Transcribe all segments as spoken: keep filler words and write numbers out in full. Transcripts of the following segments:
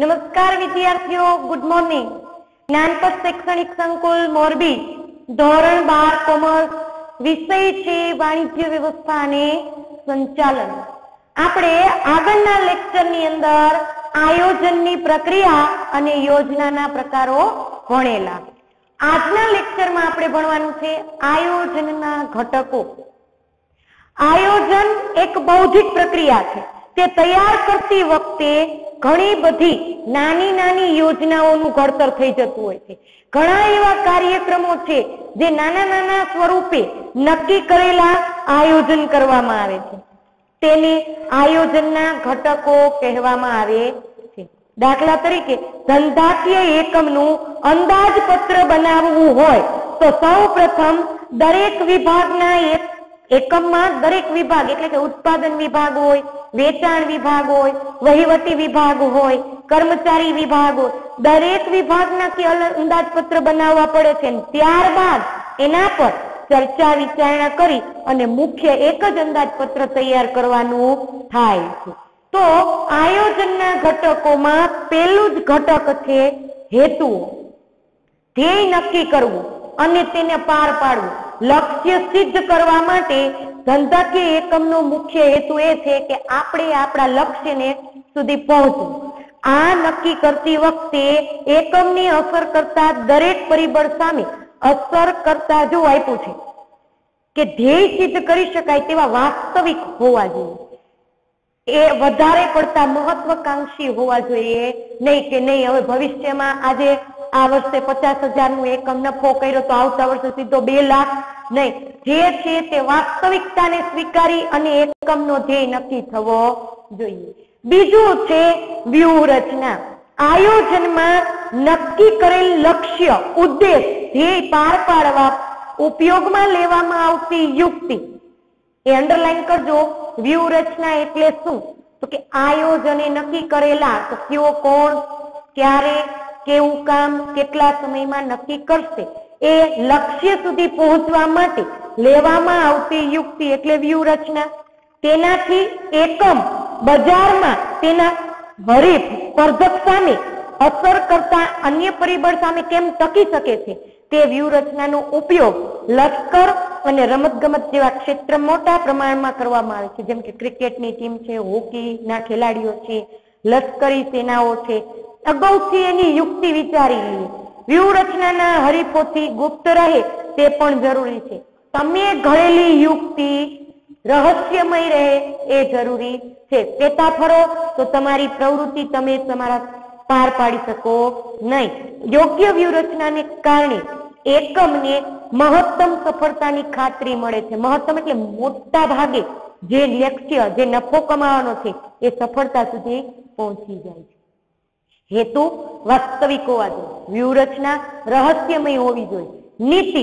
नमस्कार विद्यार्थियों, good morning. ज्ञानपथ शैक्षणिक संकुल मोरबी धोरण बार कॉमर्स विषय छे वाणिज्य व्यवस्था ने संचालन। आपणे आगळना लेक्चरनी अंदर आयोजननी प्रक्रिया अने योजनाना प्रकारो भणेला। आजना लेक्चर में आपणे भणवानुं छे आयोजनना घटको। आयोजन एक बौद्धिक प्रक्रिया छे। તે તૈયાર કરતી વખતે ઘણી બધી નાની નાની યોજનાઓનું ઘડતર થઈ જતું હોય છે। ઘણા એવા કાર્યક્રમો છે જે નાના નાના સ્વરૂપે નક્કી કરેલા આયોજન કરવામાં આવે છે, તેને આયોજનના ઘટકો કહેવામાં આવે છે। દાખલા તરીકે ધંધાકીય એકમનું અંદાજપત્ર બનાવવું હોય તો સૌપ્રથમ દરેક વિભાગના એક એકમમાં દરેક વિભાગ એટલે કે ઉત્પાદન વિભાગ હોય, વેચાણ વિભાગ હોય, વહીવટી વિભાગ હોય, કર્મચારી વિભાગ હોય, દરેક વિભાગના કે અંદાજપત્ર બનાવવા પડે છે। ત્યારબાદ એના પર ચર્ચા વિચારણા કરી અને મુખ્ય એક જ અંદાજપત્ર તૈયાર કરવાનું થાય છે। તો આયોજનના ઘટકોમાં પહેલું જ ઘટક છે હેતુ, ધ્યેય નક્કી કરવું અને તેને પાર પાડવું। લક્ષ્ય સિદ્ધ કરવા માટે ધંધાકીય એકમનો મુખ્ય હેતુ એ છે કે આપણે આપણા લક્ષ્યને સુધી પહોંચવું। આ નક્કી કરતી વખતે એકમને અસર કરતા દરેક પરિબળ સામે અસર કરતા જો આપ્યું છે કે ધ્યેય સિદ્ધ કરી શકાય તેવા વાસ્તવિક હોવા જોઈએ, એ વધારે પડતા મહત્વકાંક્ષી હોવા જોઈએ નહીં કે નહીં હવે ભવિષ્યમાં આજે આ વર્ષે પચાસ હજાર નું એકમ નફો કર્યો તો આવતા વર્ષે સીધો બે લાખ નહીં। જે છે તે વાસ્તવિકતાને સ્વીકારી અને એકમનો ધ્યેય નક્કી થવો જોઈએ। બીજું છે વ્યૂહરચના। આયોજનમાં નક્કી કરેલ લક્ષ્ય, ઉદ્દેશ, ધ્યેય પાર પાડવા ઉપયોગમાં લેવામાં આવતી યુક્તિ, એ અંડરલાઈન કરજો। વ્યૂહરચના એટલે શું? તો કે આયોજને નક્કી કરેલા તો કયો, કોણ, ક્યારે, કેવું કામ કેટલા સમયમાં નક્કી કરશે એ લક્ષ્ય સુધી પહોંચવા માટે લેવામાં આવતી યુક્તિ એટલે વ્યૂહરચના। તેનાથી એકમ બજારમાં તેના હરીફ સ્પર્ધક સામે અસર કરતા અન્ય પરિબળ સામે કેમ ટકી શકે છે તે વ્યૂહરચનાનો ઉપયોગ લશ્કર અને રમતગમત જેવા ક્ષેત્ર મોટા પ્રમાણમાં કરવામાં આવે છે, જેમ કે ક્રિકેટની ટીમ છે, હોકીના ખેલાડીઓ છે, લશ્કરી સેનાઓ છે। અગાઉથી એની યુક્તિ વિચારી લઈએ। વ્યૂહરચનાના હરીફોથી ગુપ્ત રહે તે પણ જરૂરી છે। તમે ઘડેલી યુક્તિ રહસ્યમય રહે એ જરૂરી છે। પેટા ફરો તો તમારી પ્રવૃત્તિ તમે તમારા પાર પાડી શકો નહીં। યોગ્ય વ્યૂહરચનાને કારણે એકમને મહત્તમ સફળતાની ખાતરી મળે છે। મહત્તમ એટલે મોટા ભાગે જે લક્ષ્ય, જે નફો કમાવાનો છે એ સફળતા સુધી પહોંચી જાય છે। હેતુ વાસ્તવિક હોવા જોઈએ, વ્યૂહરચના રહસ્યમય હોવી જોઈએ। નીતિ,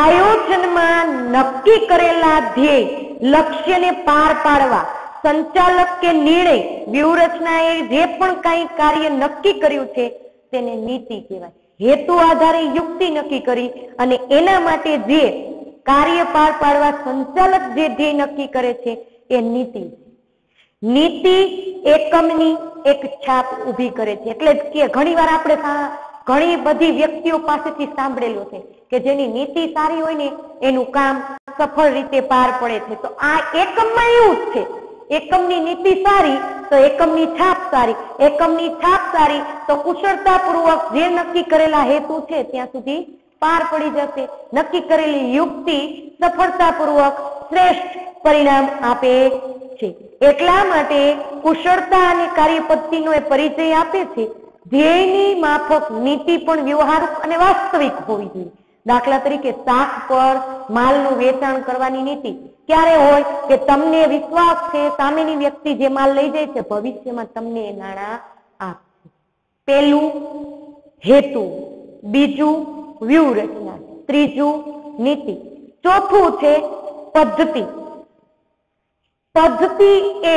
આયોજનમાં નક્કી કરેલા ધ્યેય લક્ષ્યને પાર પાડવા સંચાલક કે નિર્ણય, વ્યૂહરચનાએ જે પણ કાંઈ કાર્ય નક્કી કર્યું છે તેને નીતિ કહેવાય। હેતુ આધારે યુક્તિ નક્કી કરી અને એના માટે જે કાર્ય પાર પાડવા સંચાલક જે ધ્યેય નક્કી કરે છે એ નીતિ છે। નીતિ એકમની એક છાપ ઉભી કરે છે, એટલે કે ઘણી વાર આપણે ઘણી બધી વ્યક્તિઓ પાસેથી સાંભળેલું છે કે જેની નીતિ સારી હોય ને એનું કામ સફળ રીતે પાર પડે છે। તો આ એકમમાં એવું જ છે, એકમની નીતિ સારી તો એકમની છાપ સારી, એકમની છાપ સારી તો કુશળતાપૂર્વક જે નક્કી કરેલા હેતુ છે ત્યાં સુધી પાર પડી જશે। નક્કી કરેલી યુક્તિ સફળતાપૂર્વક શ્રેષ્ઠ પરિણામ આપે છે। એટલા માટે કુશળતા અને કાર્યપદ્ધતિનો એ પરિચય આપે છે। ધ્યેયની માફક નીતિ પણ વ્યવહારિક અને વાસ્તવિક હોવી જોઈએ। દાખલા તરીકે શાક પર માલનું વેચાણ કરવાની નીતિ ક્યારે હોય કે તમને વિશ્વાસ છે સામેની વ્યક્તિ જે માલ લઈ જાય છે ભવિષ્યમાં તમને એ નાણાં આપશે। પહેલું હેતુ, બીજું વ્યૂહરચના, ત્રીજું નીતિ, ચોથું છે પદ્ધતિ। પદ્ધતિ એ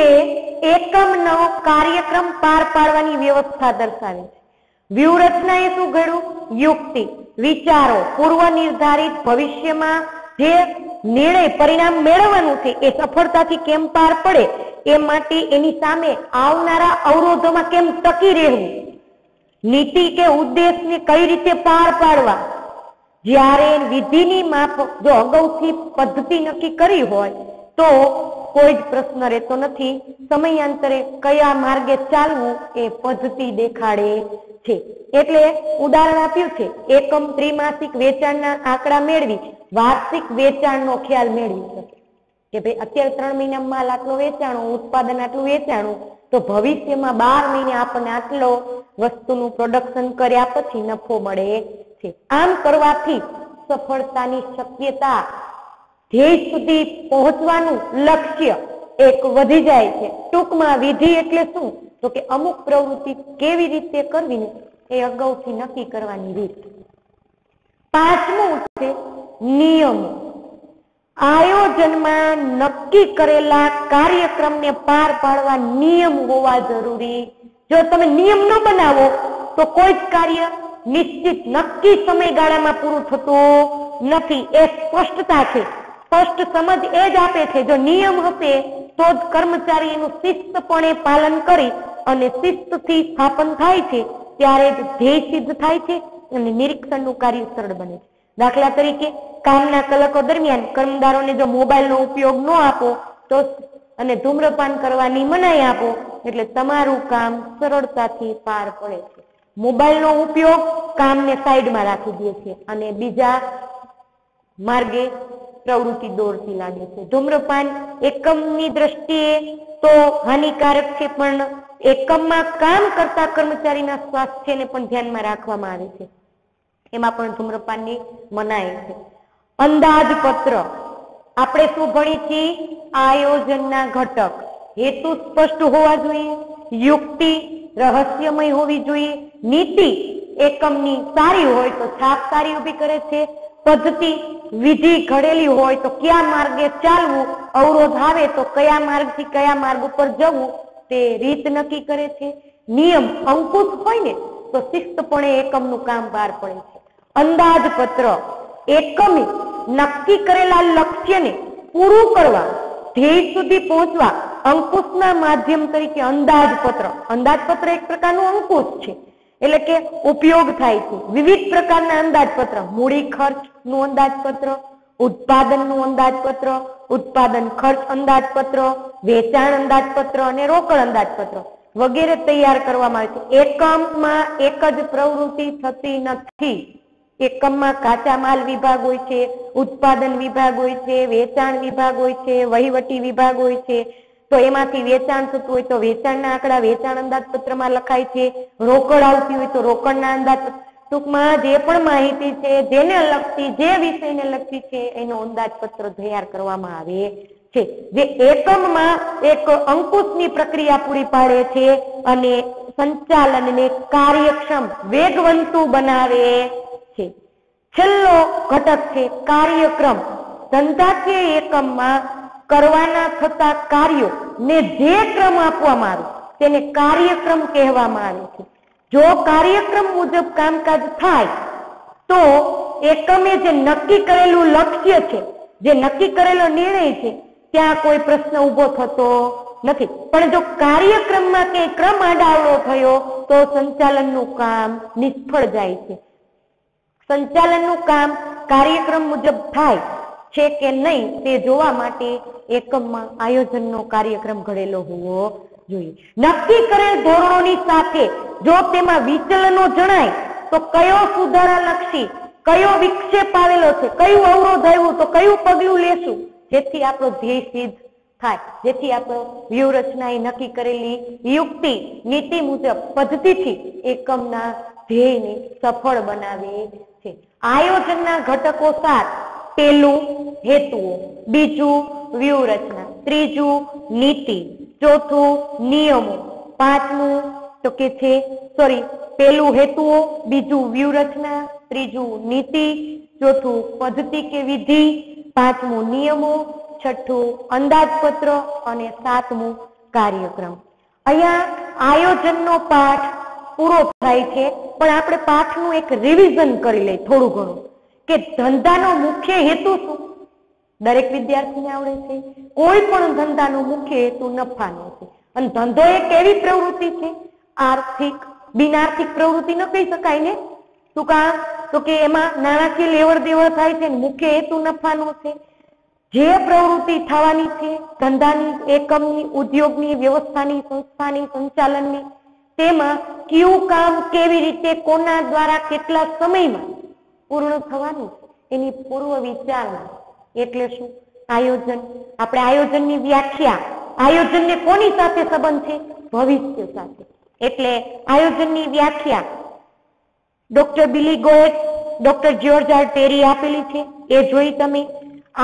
એકમનો કાર્યક્રમ પાર પાડવાની વ્યવસ્થા દર્શાવે છે। વ્યૂહરચના એ શું કર્યું? યુક્તિ, વિચારો, પૂર્વ નિર્ધારિત ભવિષ્યમાં જે નિર્ણય પરિણામ મેળવવાનું છે એ સફળતાથી કેમ પાર પડે એ માટે એની સામે આવનારા અવરોધોમાં કેમ ટકી રહેવું, નીતિ કે ઉદ્દેશને કઈ રીતે પાર પાડવા। જ્યારે વિધિની માપ જો અગાઉથી પદ્ધતિ નક્કી કરી હોય તો કોઈ જ પ્રશ્ન રહેતો નથી। સમયાંતરે કયા માર્ગે ચાલવું એ પદ્ધતિ દેખાડે છે। એટલે ઉદાહરણ આપ્યું છે, એકમ ત્રિમાસિક વેચાણના આંકડા મેળવી વાર્ષિક વેચાણનો ખ્યાલ મેળવી શકે કે ભાઈ અત્યારે ત્રણ મહિનામાં માલ આટલો વેચાણો, ઉત્પાદન આટલું વેચાણું, તો ભવિષ્યમાં બાર મહિને આપણને આટલો વસ્તુનું પ્રોડક્શન કર્યા પછી નફો મળે છે। આમ કરવાથી સફળતાની શક્યતા ધ્યેય સુધી પહોંચવાનું લક્ષ્ય એક વધી જાય છે। ટૂંકમાં વિધિ એટલે શું તો કે અમુક પ્રવૃત્તિ કેવી રીતે કરવી ને એ અગાઉથી નક્કી કરવાની રીત। પાંચમું છે નિયમો। આયોજનમાં નક્કી કરેલા કાર્યક્રમને પાર પાડવા નિયમ હોવા જરૂરી। જો તમે નિયમ ન બનાવો તો કોઈ જ કાર્ય નિશ્ચિત નક્કી સમયગાળામાં પૂરું થતું નથી। એ સ્પષ્ટતા છે, સ્પષ્ટ સમજ એ જ આપે છે। જો નિયમ હશે તો જ કર્મચારી એનું શિસ્તપણે પાલન કરી અને શિસ્તથી સ્થાપન થાય છે, ત્યારે જ ધ્યેય સિદ્ધ થાય છે અને નિરીક્ષણનું કાર્ય સરળ બને છે। દાખલા તરીકે કામના કલાકો દરમિયાન કર્મચારીઓને જો મોબાઈલનો ઉપયોગ ન આપો તો અને ધૂમ્રપાન કરવાની મનાઈ આપો એટલે તમારું કામ સરળતાથી પાર પડે છે। મોબાઈલનો ઉપયોગ કામને સાઈડમાં રાખી દે છે અને બીજા માર્ગે પ્રવૃત્તિ દોરતી લાગે છે। ધૂમ્રપાન એકમની દ્રષ્ટિએ તો હાનિકારક છે, પણ એકમમાં કામ કરતા કર્મચારીના સ્વાસ્થ્યને પણ ધ્યાનમાં રાખવામાં આવે છે, એમાં પણ ધૂમ્રપાનની મનાઈ છે। અંદાજપત્ર આપણે શું ભણી છીએ? આયોજનના ઘટક હેતુ સ્પષ્ટ હોવા જોઈએ, યુક્તિ રહસ્યમય હોવી જોઈએ, નીતિ એકમની સારી હોય તો છાપ સારી ઊભી કરે છે, પદ્ધતિ વિધિ ઘડેલી હોય તો કયા માર્ગે ચાલવું, અવરોધ આવે તો કયા માર્ગથી કયા માર્ગ ઉપર જવું તે રીત નક્કી કરે છે। નિયમ અંકુશ હોય ને તો શિસ્તપણે એકમનું કામ બહાર પડે છે। અંદાજપત્ર એકમે નક્કી કરેલા લક્ષ્યને પૂરું કરવા, ધ્યેય સુધી પહોંચવા અંકુશના માધ્યમ તરીકે અંદાજપત્ર અંદાજપત્ર એક પ્રકારનું અંકુશ છે, એટલે કે ઉપયોગ થાય છે। વિવિધ પ્રકારના અંદાજપત્ર, મૂડી ખર્ચ નું અંદાજપત્ર, ઉત્પાદન નું અંદાજપત્ર, ઉત્પાદન ખર્ચ અંદાજપત્ર, વેચાણ અંદાજપત્ર અને રોકડ અંદાજપત્ર વગેરે તૈયાર કરવામાં આવે છે। એકમમાં એક જ પ્રવૃત્તિ થતી નથી, એકમમાં કાચા માલ વિભાગ હોય છે, ઉત્પાદન વિભાગ હોય છે, વેચાણ વિભાગ હોય છે, વહીવટી વિભાગ હોય છે। તો એમાંથી વેચાણ થતું હોય તો વેચાણના આંકડા વેચાણ અંદાજપત્રમાં લખાય છે, રોકડ આવતી હોય તો રોકડના અંદાજ, ટૂંકમાં જે પણ માહિતી છે જેને લગતી, જે વિષયને લગતી છે એનો અંદાજપત્ર તૈયાર કરવામાં આવે છે, જે એકમમાં એક અંકુશની પ્રક્રિયા પૂરી પાડે છે અને સંચાલનને કાર્યક્ષમ વેગવંતું બનાવે છે। છેલ્લો ઘટક છે કાર્યક્રમ। ધંધાકીય એકમમાં કરવાના થતા કાર્યો ને જે ક્રમ આપવામાં આવે તેને કાર્યક્રમ કહેવામાં આવે છે। જો કાર્યક્રમ મુજબ કામકાજ થાય તો એકમે જે નક્કી કરેલું લક્ષ્ય છે, જે નક્કી કરેલો નિર્ણય છે, ત્યાં કોઈ પ્રશ્ન ઉભો થતો નથી। પણ જો કાર્યક્રમમાં કંઈ ક્રમ આડાવડો થયો તો સંચાલનનું કામ નિષ્ફળ જાય છે। સંચાલનનું કામ કાર્યક્રમ મુજબ થાય છે કે નહીં તે જોવા માટે એકમમાં આયોજનનો કાર્યક્રમ ઘડેલો હોવો જોઈએ। નક્કી કરેલ ધોરણોની સાથે જો તેમાં વિચલનો જણાય તો કયો સુધારાલક્ષી, કયો વિક્ષેપ આવેલો છે, કયું અવરોધ આવ્યું તો કયું પગલું લેશું, જેથી આપણો ધ્યેય સિદ્ધ થાય, જેથી આપણો વ્યૂહરચના એ નક્કી કરેલી યુક્તિ નીતિ મુજબ પદ્ધતિથી એકમના ધ્યેયને સફળ બનાવે છે। આયોજનના ઘટકો સાત: પહેલું હેતુઓ, બીજું વ્યૂહરચના, ત્રીજું નીતિ, ચોથું નિયમો, પાંચમું તો કે છે સોરી પહેલું હેતુઓ, બીજું વ્યૂહરચના, ત્રીજું નીતિ, ચોથું પદ્ધતિ કે વિધિ, પાંચમું નિયમો, છઠ્ઠું અંદાજપત્ર અને સાતમું કાર્યક્રમ। અહીંયા આયોજનનો પાઠ પૂરો થાય છે, પણ આપણે પાઠનું એક રિવિઝન કરી લઈએ થોડું ઘણું કે ધંધાનો મુખ્ય હેતુ શું, દરેક વિદ્યાર્થીને આવડે છે. કોઈ પણ ધંધાનો મુખ્ય હેતુ નફાનો છે અને ધંધો એક એવી પ્રવૃત્તિ છે આર્થિક બિનઆર્થિક પ્રવૃત્તિ ન કહી શકાય ને. શું કામ તો કે એમાં નાણાકીય લેવડ દેવડ થાય છે, મુખ્ય હેતુ નફાનો છે. જે પ્રવૃત્તિ થવાની છે ધંધાની, એકમની, ઉદ્યોગની, વ્યવસ્થાની, સંસ્થાની, સંચાલનની, તેમાં કયું કામ કેવી રીતે કોના દ્વારા કેટલા સમયમાં પૂર્ણ થવાનું છે એની પૂર્વ વિચારણા. એટલે શું આયોજન? આપણે આયોજનની વ્યાખ્યા, આયોજનને કોની સાથે સંબંધ છે? ભવિષ્ય સાથે. એટલે આયોજનની વ્યાખ્યા doctor Billy Goetz, doctor George R Terry આપેલી છે, એ જોઈ તમે.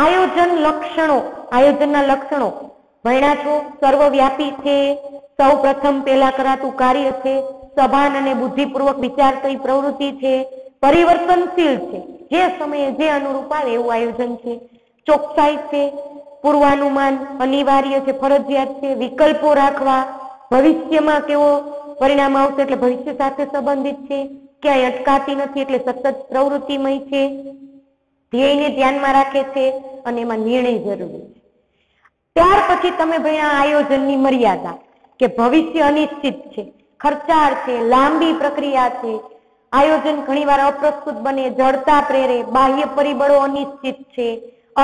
આયોજન લક્ષણો, આયોજનના લક્ષણો ભણ્યા છો. સર્વવ્યાપી છે, સૌ પ્રથમ પહેલા કરાતું કાર્ય છે, સભાન અને બુદ્ધિપૂર્વક વિચારતી પ્રવૃત્તિ છે, પરિવર્તનશીલ છે, જે સમયે જે અનુરૂપ આવે એવું આયોજન છે, ચોકસાઈ છે, પૂર્વાનુમાન અનિવાર્ય છે, ફરજિયાત છે, વિકલ્પો રાખવા, ભવિષ્યમાં કેવો પરિણામ આવશે એટલે ભવિષ્ય સાથે સંબંધિત છે, ક્યાંય અટકાતી નથી એટલે સતત પ્રવૃત્તિમય છે, ધ્યેયને ધ્યાનમાં રાખે છે અને એમાં નિર્ણય જરૂરી છે. ત્યાર પછી તમે ભણ્યા આયોજનની મર્યાદા કે ભવિષ્ય અનિશ્ચિત છે, ખર્ચાળ છે, લાંબી પ્રક્રિયા છે, આયોજન ઘણીવાર અપ્રસ્તુત બને, જડતા પ્રેરે, બાહ્ય પરિબળો અનિશ્ચિત છે,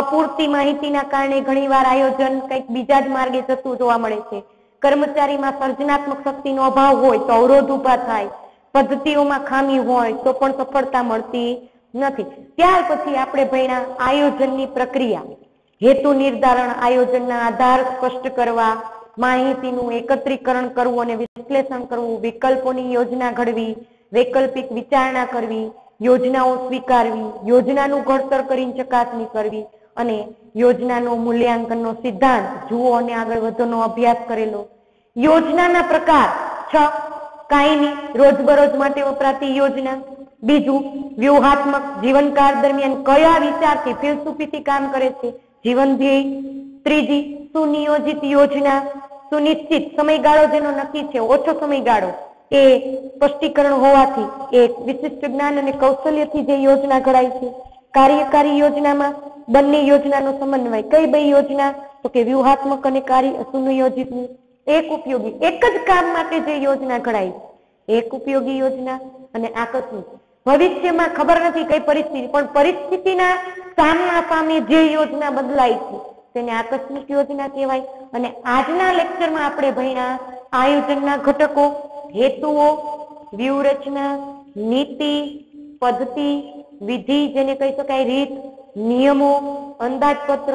અપૂરતી માહિતીના કારણે ઘણીવાર આયોજન કંઈક બીજા જ માર્ગે જતું જોવા મળે છે, કર્મચારીમાં સર્જનાત્મક શક્તિનો અભાવ હોય તો અવરોધ ઊભા થાય, પદ્ધતિઓમાં ખામી હોય તો પણ સફળતા મળતી નથી. ત્યાર પછી આપણે ભણ્યા આયોજનની પ્રક્રિયા, હેતુ નિર્ધારણ, આયોજનના આધાર સ્પષ્ટ કરવા, માહિતીનું એકત્રીકરણ કરવું અને વિશ્લેષણ કરવું, વિકલ્પોની યોજના ઘડવી, વૈકલ્પિક વિચારણા કરવી, યોજનાઓ સ્વીકારવી, યોજનાનું ઘડતર કરીને ચકાસણી કરવી અને યોજનાનો મૂલ્યાંકનનો સિદ્ધાંત જુઓ અને આગળ વધોનો અભ્યાસ કરેલો. યોજનાના પ્રકાર છ: કાયમી રોજબરોજ માટે વપરાતી યોજના, બીજું વ્યૂહાત્મક, જીવનકાળ દરમિયાન કયા વિચારથી ફિલસૂફીથી કામ કરે છે, જીવન ધ્યેય, ત્રીજી સુનિયોજિત યોજના, સુનિશ્ચિત સમયગાળો જેનો નક્કી છે, ઓછો સમયગાળો, એ સ્પષ્ટીકરણ હોવાથી એક વિશિષ્ટ જ્ઞાન અને કૌશલ્યથી જે યોજના ઘડાય છે. કાર્યકારી યોજનામાં બંને યોજનાનો સમન્વય, કઈ બે યોજના તો કે વ્યૂહાત્મક અને કાર્ય સુનિયોજિતની, એક ઉપયોગી, એક જ કામ માટે જે યોજના ઘડાય છે, એક ઉપયોગી યોજના અને આકસ્મિક, ભવિષ્યમાં ખબર નથી કઈ પરિસ્થિતિ પણ પરિસ્થિતિના સામના સામે જે યોજના બદલાય છે તેને આકસ્મિક યોજના કહેવાય. અને આજના લેક્ચરમાં આપણે ભણ્યા આયોજનના ઘટકો, હેતુઓ, વ્યૂહરચના, નીતિ, પદ્ધતિ, વિધિ જેને કહી શકાય રીત, નિયમો, અંદાજપત્ર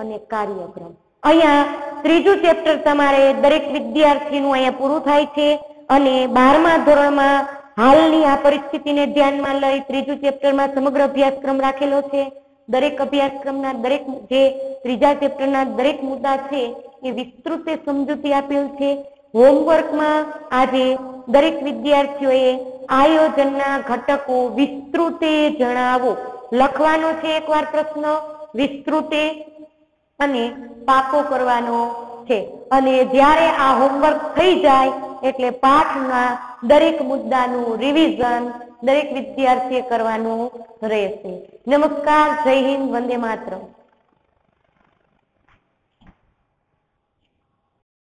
અને કાર્યક્રમ. અહીંયા ત્રીજું ચેપ્ટર તમારે દરેક વિદ્યાર્થીનું અહીંયા પૂરું થાય છે અને બારમા ધોરણમાં હાલની આ પરિસ્થિતિને ધ્યાનમાં લઈ ત્રીજું ચેપ્ટરમાં સમગ્ર અભ્યાસક્રમ રાખેલો છે. દરેક અભ્યાસક્રમના દરેક જે ત્રીજા ચેપ્ટરના દરેક મુદ્દા છે એ વિસ્તૃત સમજૂતી આપેલ છે. હોમવર્કમાં આજે દરેક વિદ્યાર્થીઓએ આયોજનના ઘટકો વિસ્તૃતે જણાવો લખવાનો છે, એકવાર પ્રશ્ન વિસ્તૃતે, અને પાકો કરવાનો છે. અને જ્યારે આ હોમવર્ક થઈ જાય એટલે પાઠના દરેક મુદ્દાનું રિવિઝન દરેક વિદ્યાર્થીએ કરવાનું રહેશે. નમસ્કાર, જય હિન્દ, વંદે માતરમ.